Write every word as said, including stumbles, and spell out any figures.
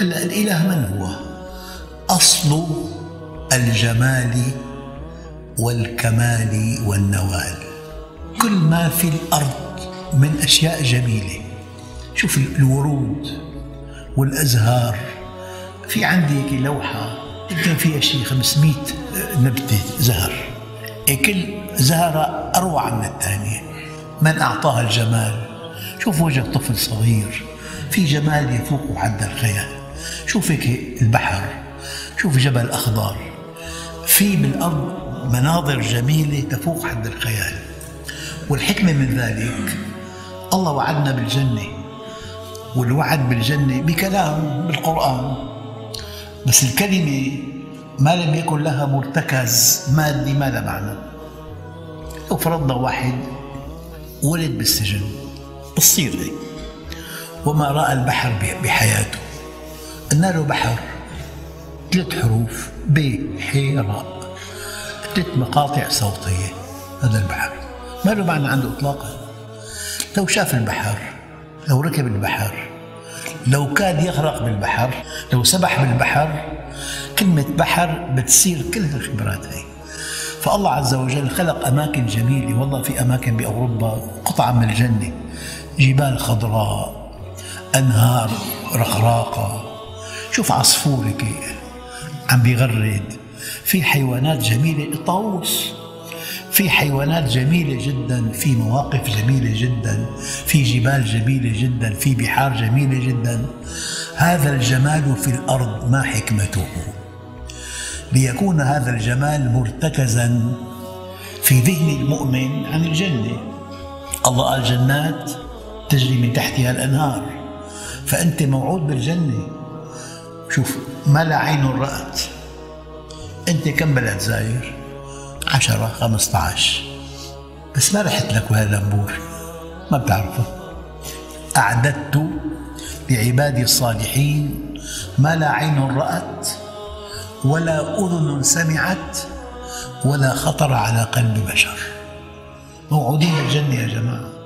الإله من هو؟ أصل الجمال والكمال والنوال. كل ما في الأرض من أشياء جميلة، شوف الورود والأزهار. في عندي لوحة يمكن فيها شيء خمسمائة نبتة زهر، كل زهرة أروع من الثانية. من أعطاها الجمال؟ شوف وجه طفل صغير، في جمال يفوق حد الخيال. شوف هيك البحر، شوف جبل أخضر، في بالأرض مناظر جميلة تفوق حد الخيال. والحكمة من ذلك الله وعدنا بالجنة، والوعد بالجنة بكلام بالقرآن، بس الكلمة ما لم يكن لها مرتكز مادي ما لها معنى. لو فرضنا واحد ولد بالسجن، بتصير هيك، وما رأى البحر بحياته، قلنا له بحر ثلاث حروف بحيرة، ثلاث مقاطع صوتية، هذا البحر ما له معنى عنده إطلاقا. لو شاف البحر، لو ركب البحر، لو كاد يغرق بالبحر، لو سبح بالبحر، كلمة بحر بتصير كل هالخبرات هي. فالله عز وجل خلق أماكن جميلة، والله في أماكن بأوروبا قطعة من الجنة، جبال خضراء، أنهار رخراقة، شوف عصفورك عم بيغرد، في حيوانات جميلة، الطاووس، في حيوانات جميلة جدا، في مواقف جميلة جدا، في جبال جميلة جدا، في بحار جميلة جدا. هذا الجمال في الأرض ما حكمته؟ ليكون هذا الجمال مرتكزا في ذهن المؤمن عن الجنة. الله قال جنات تجري من تحتها الأنهار، فأنت موعود بالجنة. شوف ما لا عين رأت. أنت كم بلد زاير؟ عشرة خمسة عشر، بس ما رحت لك ولا لمبور ما بتعرفه. أعددت لعبادي الصالحين ما لا عين رأت ولا أذن سمعت ولا خطر على قلب بشر. موعودين بالجنة يا جماعة.